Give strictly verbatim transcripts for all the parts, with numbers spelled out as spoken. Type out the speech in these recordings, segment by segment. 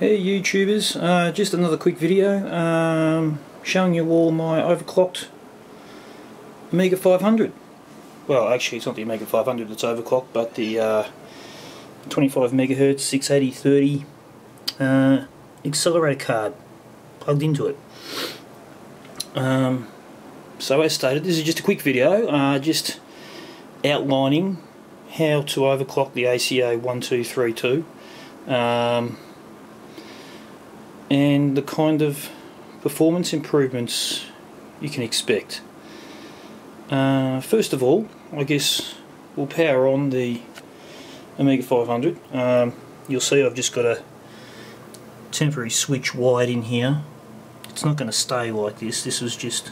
Hey YouTubers, uh, just another quick video um, showing you all my overclocked Amiga five hundred. Well, actually it's not the Amiga five hundred that's overclocked, but the uh, twenty-five megahertz six eighty thirty uh, accelerator card plugged into it. Um, so as stated, this is just a quick video, uh, just outlining how to overclock the A C A one two three two. Um, and the kind of performance improvements you can expect. Uh, first of all, I guess we'll power on the Amiga five hundred. Um, you'll see I've just got a temporary switch wired in here. It's not going to stay like this. This was just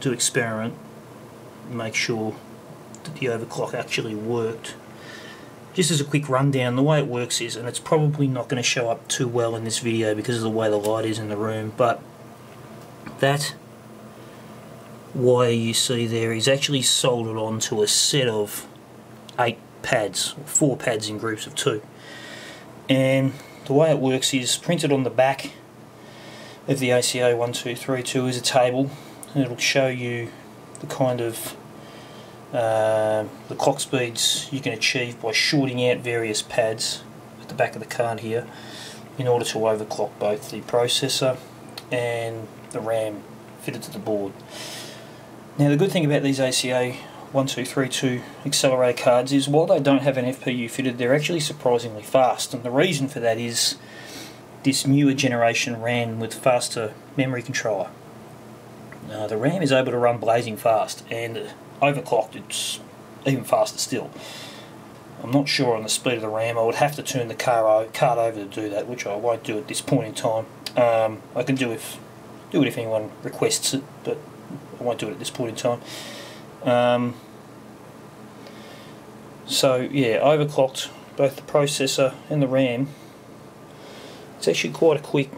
to experiment and make sure that the overclock actually worked. Just as a quick rundown, the way it works is, and it's probably not going to show up too well in this video because of the way the light is in the room, but that wire you see there is actually soldered onto a set of eight pads, or four pads in groups of two. And the way it works is, printed on the back of the A C A one two three two is a table, and it'll show you the kind of Uh, the clock speeds you can achieve by shorting out various pads at the back of the card here in order to overclock both the processor and the RAM fitted to the board. Now, the good thing about these A C A one two three two accelerator cards is, while they don't have an F P U fitted, they're actually surprisingly fast, and the reason for that is this newer generation ran with faster memory controller. Uh, the RAM is able to run blazing fast, and uh, overclocked it's even faster still. I'm not sure on the speed of the RAM. I would have to turn the card over to do that, which I won't do at this point in time. Um, I can do, if, do it if anyone requests it, but I won't do it at this point in time. Um, so yeah, overclocked both the processor and the RAM. It's actually quite a quick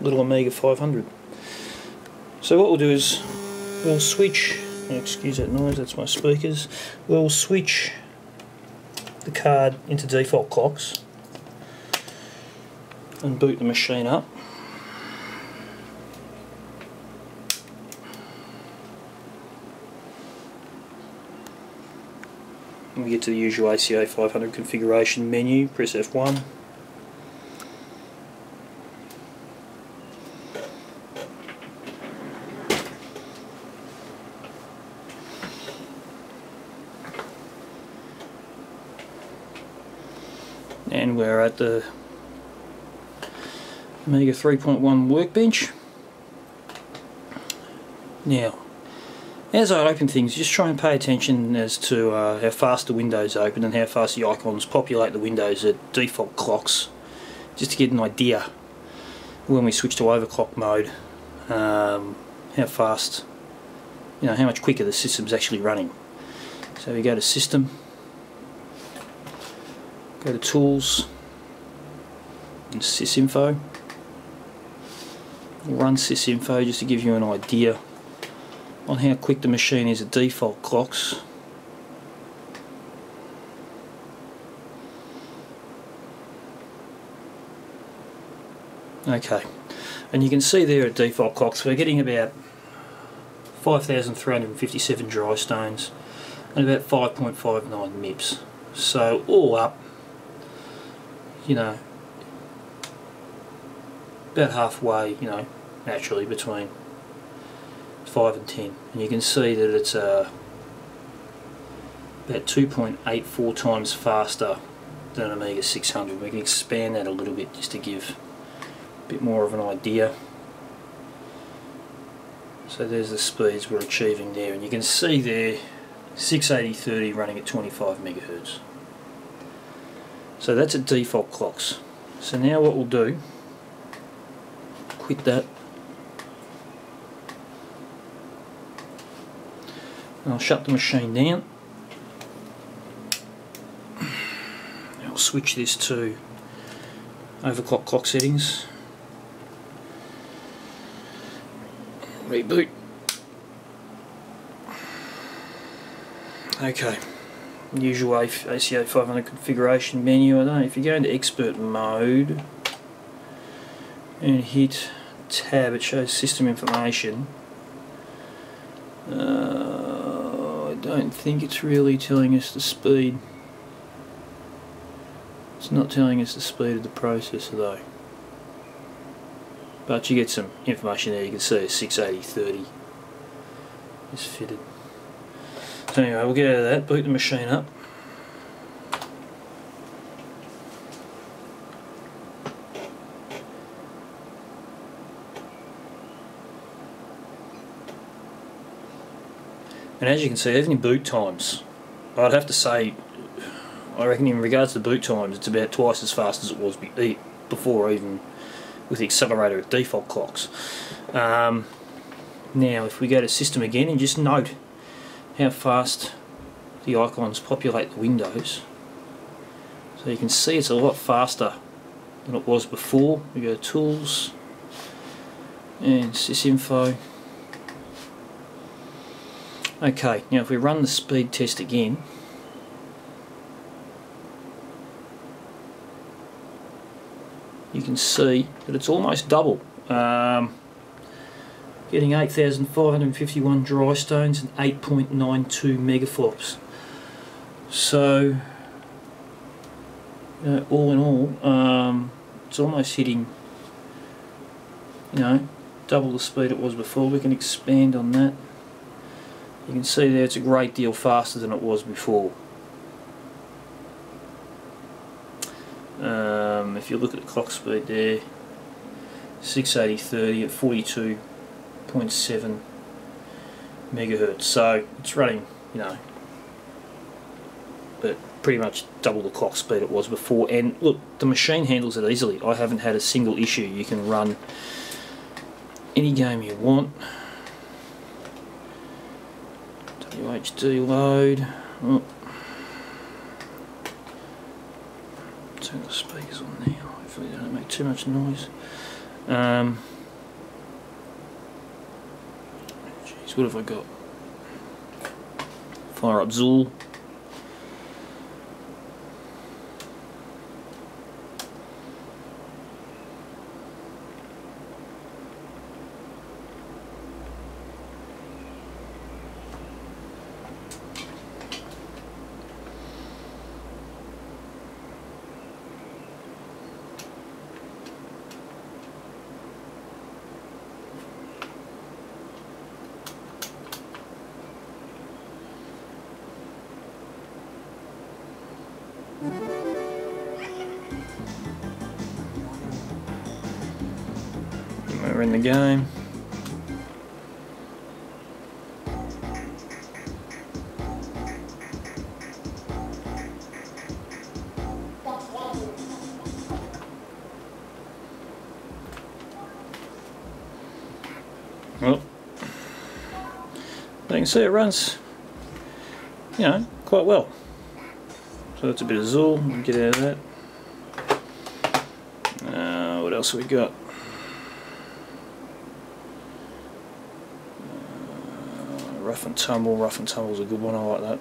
little Amiga five hundred. So what we'll do is we'll switch, excuse that noise, that's my speakers, we'll switch the card into default clocks and boot the machine up. We get to the usual A C A five hundred configuration menu, press F one. And we're at the Mega three point one workbench. Now, as I open things, just try and pay attention as to uh, how fast the windows open and how fast the icons populate the windows at default clocks, just to get an idea when we switch to overclock mode, um, how fast, you know, how much quicker the system's actually running. So we go to System, go to Tools and Sysinfo. Run Sysinfo just to give you an idea on how quick the machine is at default clocks. Okay, and you can see there at default clocks we're getting about five thousand three hundred fifty-seven dry stones and about five point five nine MIPS. So all up, you know, about halfway, you know, naturally between five and ten. And you can see that it's uh, about two point eight four times faster than an Amiga six hundred. We can expand that a little bit just to give a bit more of an idea. So there's the speeds we're achieving there. And you can see there, six eighty thirty running at twenty-five megahertz. So that's at default clocks. So now what we'll do, quit that, and I'll shut the machine down. I'll switch this to overclock clock settings, reboot. Okay, usual A C A five hundred configuration menu. I don't know, if you go into expert mode and hit tab, it shows system information. Uh, I don't think it's really telling us the speed. It's not telling us the speed of the processor though. But you get some information there. You can see a six eighty thirty is fitted. So anyway, we'll get out of that, boot the machine up. And as you can see, even in boot times, I'd have to say, I reckon in regards to boot times, it's about twice as fast as it was before, even with the accelerator at default clocks. Um, now, if we go to system again and just note how fast the icons populate the windows, so you can see it's a lot faster than it was before. We go to tools and sysinfo. Okay, now if we run the speed test again, you can see that it's almost double. Um, getting eight thousand five hundred fifty-one dry stones and eight point nine two megaflops. So, you know, all in all, um, it's almost hitting, you know, double the speed it was before. We can expand on that. You can see there it's a great deal faster than it was before. Um, if you look at the clock speed there, six eighty thirty at forty-two point seven megahertz, so it's running, you know, but pretty much double the clock speed it was before. And look, the machine handles it easily. I haven't had a single issue. You can run any game you want. W H D load. Oh. Turn the speakers on now. Hopefully they don't make too much noise. Um, geez, what have I got? Fire up Zool. We're in the game. Well, you can see it runs, you know, quite well. So that's a bit of Zool. We'll get out of that. Uh, what else have we got? Uh, rough and tumble. Rough and tumble's a good one. I like that.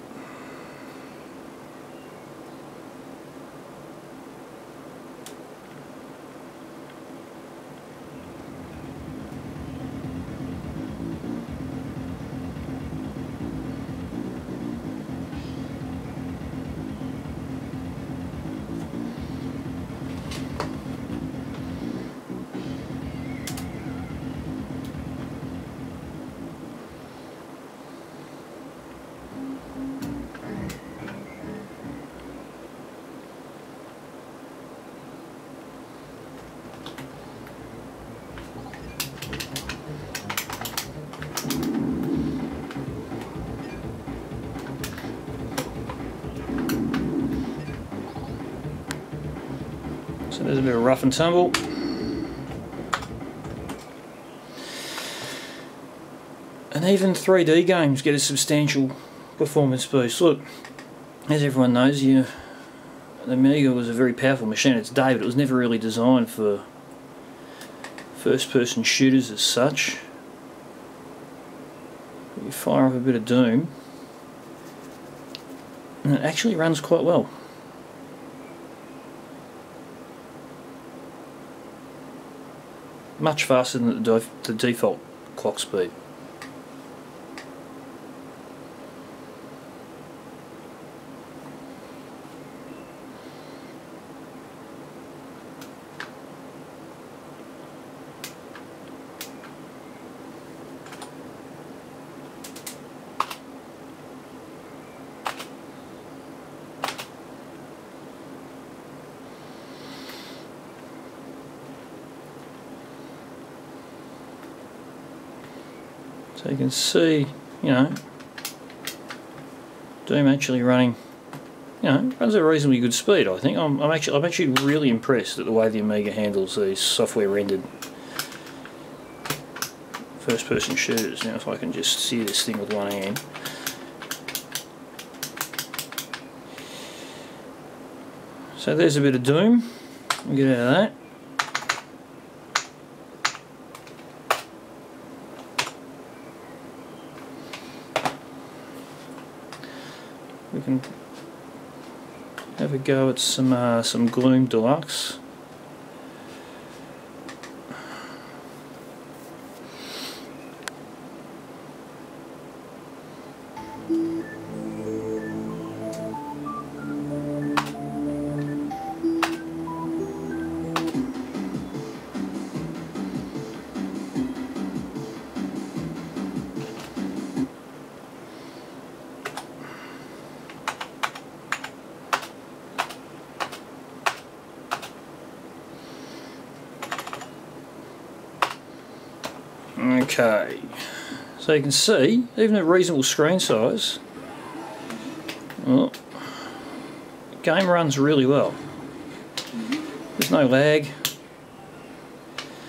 So there's a bit of rough and tumble. And even three D games get a substantial performance boost. Look, as everyone knows, you, the Amiga was a very powerful machine in its day, but it was never really designed for first-person shooters as such. You fire up a bit of Doom, and it actually runs quite well. Much faster than the, the default clock speed. So you can see, you know, Doom actually running, you know, runs at a reasonably good speed. I think I'm, I'm actually I'm actually really impressed at the way the Amiga handles these software rendered first-person shooters. Now, if I can just steer this thing with one hand, so there's a bit of Doom. We'll get out of that. We can have a go at some uh, some Gloom Deluxe. Okay, so you can see, even at reasonable screen size, well, the game runs really well. There's no lag.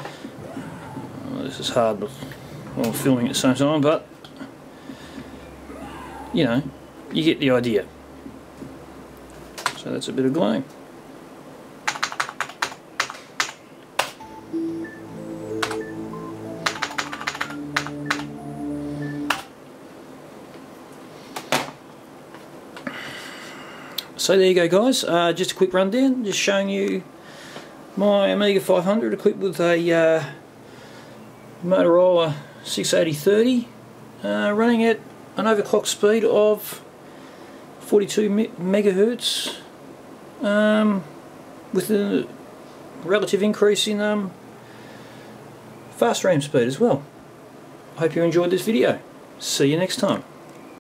Oh, this is hard while filming at the same time, but you know, you get the idea. So that's a bit of Gloom. So there you go, guys, uh, just a quick rundown, just showing you my Amiga five hundred equipped with a uh, Motorola six eighty thirty uh, running at an overclock speed of forty-two megahertz um, with a relative increase in um, fast RAM speed as well. Hope you enjoyed this video. See you next time.